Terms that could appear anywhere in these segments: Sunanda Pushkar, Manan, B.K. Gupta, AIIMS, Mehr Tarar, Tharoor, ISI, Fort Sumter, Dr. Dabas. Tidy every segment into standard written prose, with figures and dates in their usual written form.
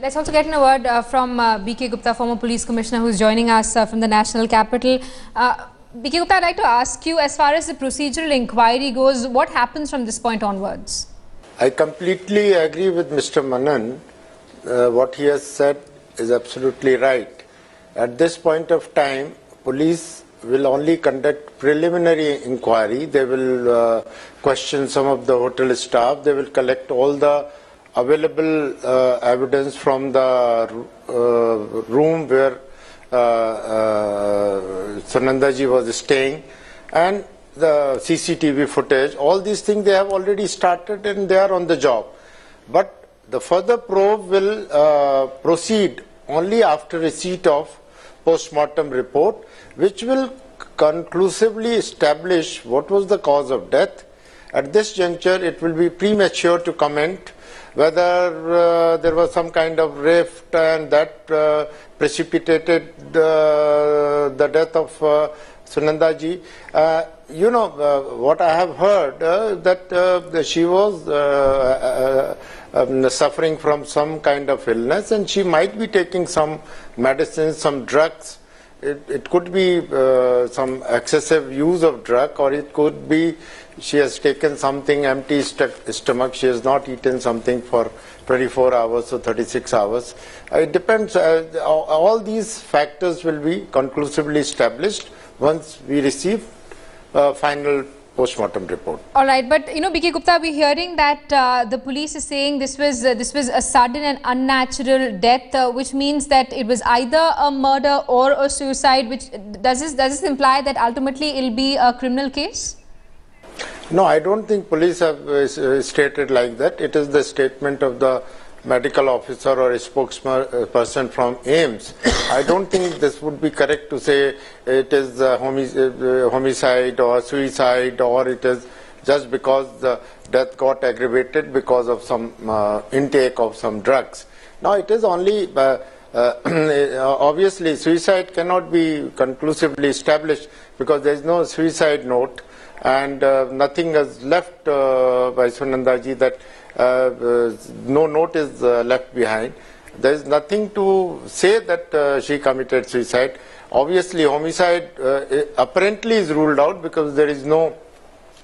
Let's also get in a word from B.K. Gupta, former police commissioner, who's joining us from the national capital. B.K. Gupta, I'd like to ask you, as far as the procedural inquiry goes, what happens from this point onwards? I completely agree with Mr. Manan. What he has said is absolutely right. At this point of time, police will only conduct preliminary inquiry. They will question some of the hotel staff. They will collect all the available evidence from the room where Sunanda ji was staying, and the CCTV footage. All these things they have already started and they are on the job. But the further probe will proceed only after receipt of post-mortem report, which will conclusively establish what was the cause of death. At this juncture, it will be premature to comment whether there was some kind of rift and that precipitated the death of Sunanda ji. You know, what I have heard, that she was suffering from some kind of illness, and she might be taking some medicines, some drugs. It could be some excessive use of drug, or it could be she has taken something empty stomach, she has not eaten something for 24 hours or 36 hours. It depends. All these factors will be conclusively established once we receive final post-mortem report. All right, but you know, B.K. Gupta, we're hearing that the police is saying this was a sudden and unnatural death, which means that it was either a murder or a suicide. Which does this imply that ultimately it'll be a criminal case? No, I don't think police have stated like that. It is the statement of the medical officer or a spokesperson from AIIMS. I don't think this would be correct to say it is homicide or suicide, or it is just because the death got aggravated because of some intake of some drugs. Now, it is only, obviously suicide cannot be conclusively established because there is no suicide note, and nothing is left by Sunanda ji, that no note is left behind. There is nothing to say that she committed suicide. Obviously, homicide apparently is ruled out because there is no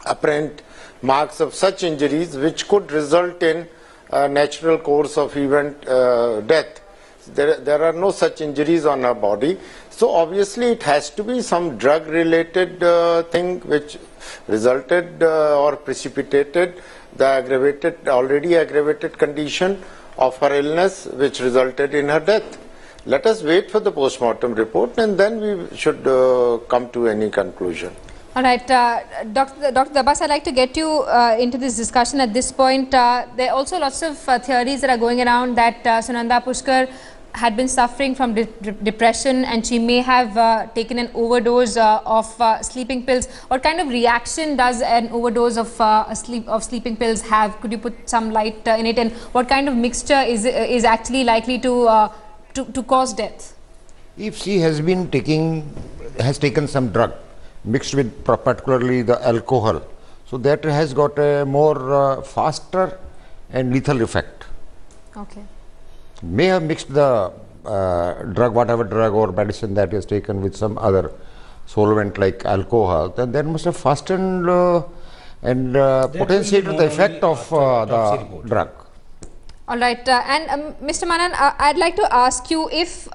apparent marks of such injuries which could result in a natural course of event death. There are no such injuries on her body. So obviously it has to be some drug related thing which resulted or precipitated the already aggravated condition of her illness, which resulted in her death. Let us wait for the post-mortem report, and then we should come to any conclusion. All right, Dr. Dabas, I'd like to get you into this discussion at this point. There are also lots of theories that are going around that Sunanda Pushkar had been suffering from depression, and she may have taken an overdose of sleeping pills. What kind of reaction does an overdose of sleeping pills have? Could you put some light in it, and what kind of mixture is actually likely to cause death? If she has taken some drug mixed with particularly the alcohol, so that has got a more faster and lethal effect. Okay. May have mixed the drug, whatever drug or medicine that is taken, with some other solvent like alcohol, then that must have fastened and potentiated the effect of the drug. All right, and Mr. Manan, I'd like to ask you if,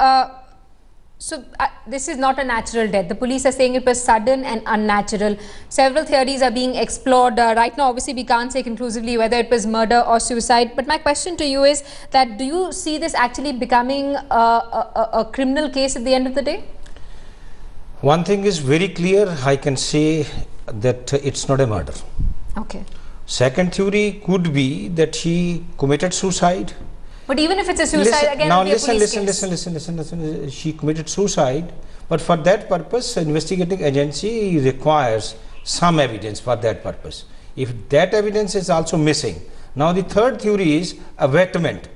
this is not a natural death. The police are saying it was sudden and unnatural. Several theories are being explored. Right now, obviously, we can't say conclusively whether it was murder or suicide. But my question to you is that, do you see this actually becoming a criminal case at the end of the day? One thing is very clear. I can say that it's not a murder. Okay. Second theory could be that she committed suicide. But even if it's a suicide, listen, she committed suicide, but for that purpose, investigating agency requires some evidence for that purpose. If that evidence is also missing, now the third theory is abatement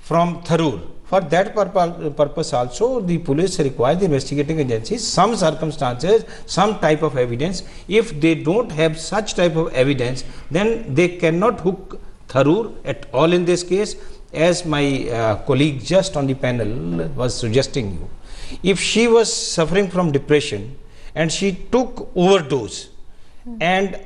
from Tharoor. For that purpose also, the police requires the investigating agencies some circumstances, some type of evidence. If they don't have such type of evidence, then they cannot hook Tharoor at all in this case. as my colleague just on the panel was suggesting you, if she was suffering from depression and she took overdose and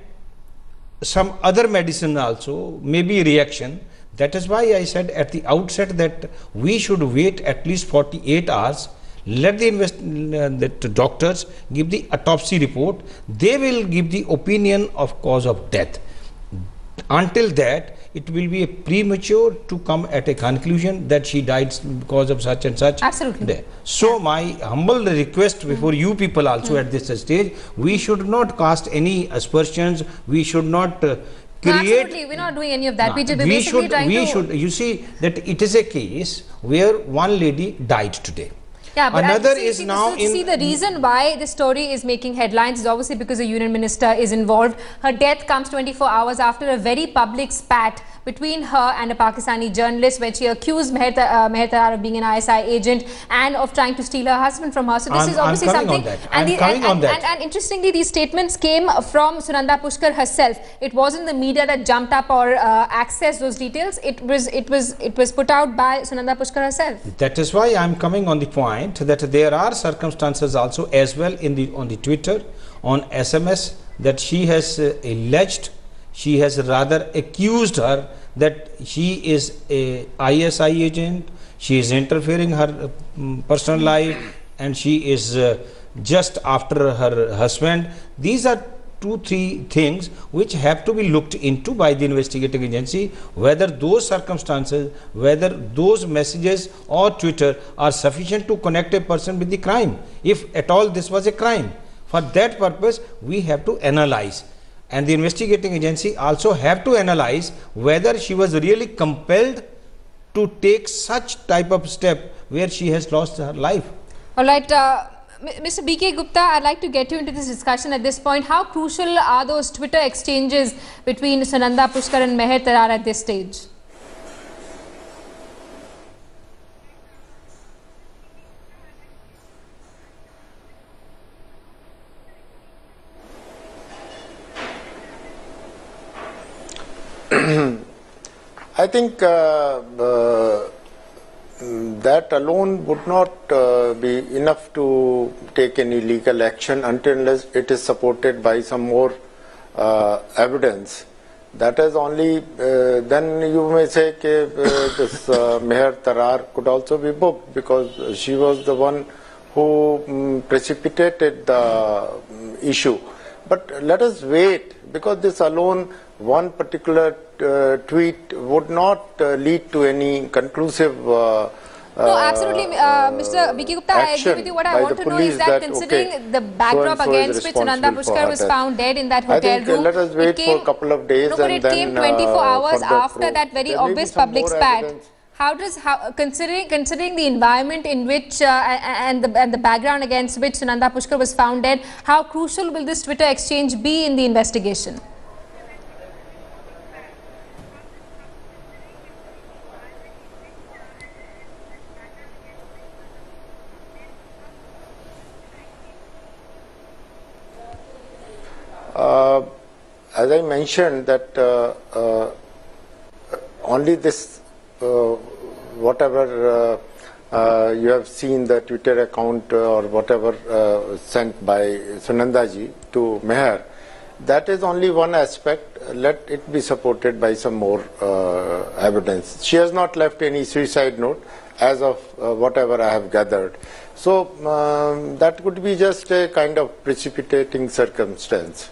some other medicine also, maybe reaction, that is why I said at the outset that we should wait at least 48 hours, let the doctors give the autopsy report, they will give the opinion of cause of death. Until that, it will be premature to come at a conclusion that she died because of such and such. Absolutely. So my humble request before you people also at this stage, we should not cast any aspersions, we should not absolutely, we're not doing any of that. We should, you see that it is a case where one lady died today. Yeah, but another is now in... See, the reason why this story is making headlines is obviously because a union minister is involved. Her death comes 24 hours after a very public spat between her and a Pakistani journalist when she accused Mehr Tarar of being an ISI agent and of trying to steal her husband from her. So this is obviously something... And interestingly, these statements came from Sunanda Pushkar herself. It wasn't the media that jumped up or accessed those details. It was put out by Sunanda Pushkar herself. That is why I'm coming on the point that there are circumstances also as well in the on the Twitter, on SMS, that she has alleged, she has rather accused her that she is a ISI agent, she is interfering her personal life, and she is just after her husband. These are two, three things which have to be looked into by the investigating agency, whether those circumstances, whether those messages or Twitter are sufficient to connect a person with the crime, if at all this was a crime. For that purpose, we have to analyze. And the investigating agency also have to analyze whether she was really compelled to take such type of step where she has lost her life. All right, Mr. B.K. Gupta, I'd like to get you into this discussion at this point. How crucial are those Twitter exchanges between Sunanda Pushkar and Mehr Tarar at this stage? I think that alone would not be enough to take any legal action unless it is supported by some more evidence. That is only, then you may say that this Mehr Tarar could also be booked because she was the one who precipitated the issue. But let us wait, because this alone, one particular tweet would not lead to any conclusive no, absolutely, Mr. B.K. Gupta, I agree with you. What I want to know is that, considering the backdrop against which Sunanda Pushkar was found dead in that hotel room, let us wait for a couple of days. No, but it came 24 hours after that very obvious public spat. How does, considering the environment in which and the background against which Sunanda Pushkar was found dead, how crucial will this Twitter exchange be in the investigation? As I mentioned, that only this whatever you have seen, the Twitter account or whatever sent by Sunandaji to Mehr, that is only one aspect. Let it be supported by some more evidence. She has not left any suicide note as of whatever I have gathered. So that could be just a kind of precipitating circumstance.